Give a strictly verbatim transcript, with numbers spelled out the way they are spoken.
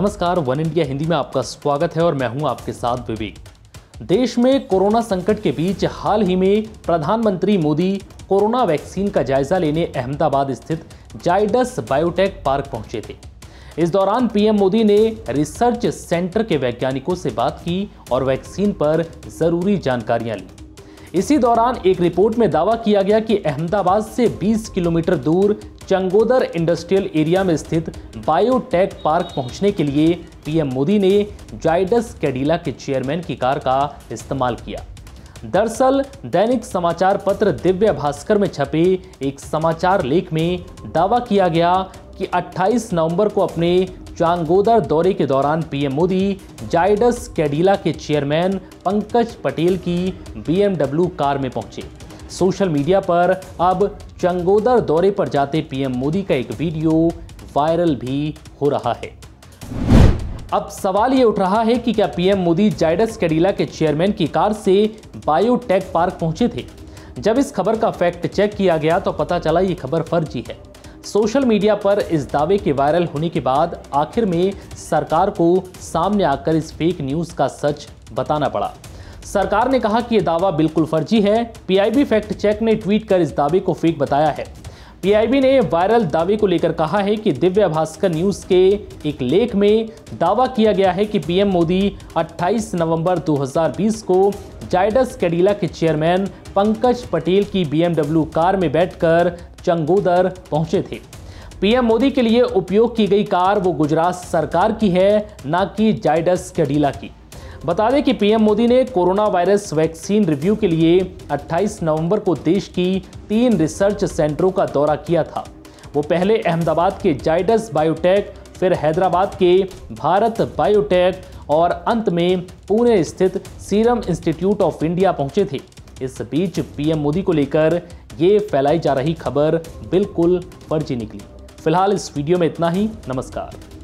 नमस्कार, one India Hindi में आपका स्वागत है और मैं हूं आपके साथ विवेक। देश में कोरोना संकट के बीच हाल ही में प्रधानमंत्री मोदी कोरोना वैक्सीन का जायजा लेने अहमदाबाद स्थित जायडस बायोटेक पार्क पहुंचे थे। इस दौरान पीएम मोदी ने रिसर्च सेंटर के वैज्ञानिकों से बात की और वैक्सीन पर जरूरी जानकारियां ली। इसी दौरान एक रिपोर्ट में दावा किया गया कि अहमदाबाद से बीस किलोमीटर दूर चंगोदर इंडस्ट्रियल एरिया में स्थित बायोटेक पार्क पहुंचने के लिए पीएम मोदी ने जायडस कैडिला के चेयरमैन की कार का इस्तेमाल किया। दरअसल दैनिक समाचार पत्र दिव्य भास्कर में छपे एक समाचार लेख में दावा किया गया कि अट्ठाईस नवंबर को अपने चंगोदर दौरे के दौरान पीएम मोदी जायडस कैडिला के चेयरमैन पंकज पटेल की बीएमडब्ल्यू कार में पहुंचे। सोशल मीडिया पर अब चंगोदर दौरे पर जाते पीएम मोदी का एक वीडियो वायरल भी हो रहा है। अब सवाल ये उठ रहा है कि क्या पीएम मोदी जायडस कैडिला के चेयरमैन की कार से बायोटेक पार्क पहुंचे थे? जब इस खबर का फैक्ट चेक किया गया तो पता चला ये खबर फर्जी है। सोशल मीडिया पर इस दावे के वायरल होने के बाद आखिर में सरकार को सामने आकर इस फेक न्यूज़ का सच बताना पड़ा। सरकार ने कहा कि यह दावा बिल्कुल फर्जी है। पीआईबी फैक्ट चेक ने ट्वीट कर इस दावे को फेक बताया है। पीआईबी ने वायरल दावे को लेकर कहा है कि दिव्य भास्कर न्यूज़ के एक लेख में दावा किया गया है कि पीएम मोदी अट्ठाईस नवंबर दो हज़ार बीस को जायडस कैडिला के चेयरमैन पंकज पटेल की बीएमडब्ल्यू कार में बैठकर चंगोदर पहुंचे थे। पीएम मोदी के लिए उपयोग की गई कार वो गुजरात सरकार की है, ना कि जायडस कैडिला की। बता दें कि पीएम मोदी ने कोरोना वायरस वैक्सीन रिव्यू के लिए अट्ठाईस नवंबर को देश की तीन रिसर्च सेंटरों का दौरा किया था। वो पहले अहमदाबाद के जायडस बायोटेक, फिर हैदराबाद के भारत बायोटेक और अंत में पुणे स्थित सीरम इंस्टीट्यूट ऑफ इंडिया पहुंचे थे। इस बीच पीएम मोदी को लेकर ये फैलाई जा रही खबर बिल्कुल फर्जी निकली। फिलहाल इस वीडियो में इतना ही। नमस्कार।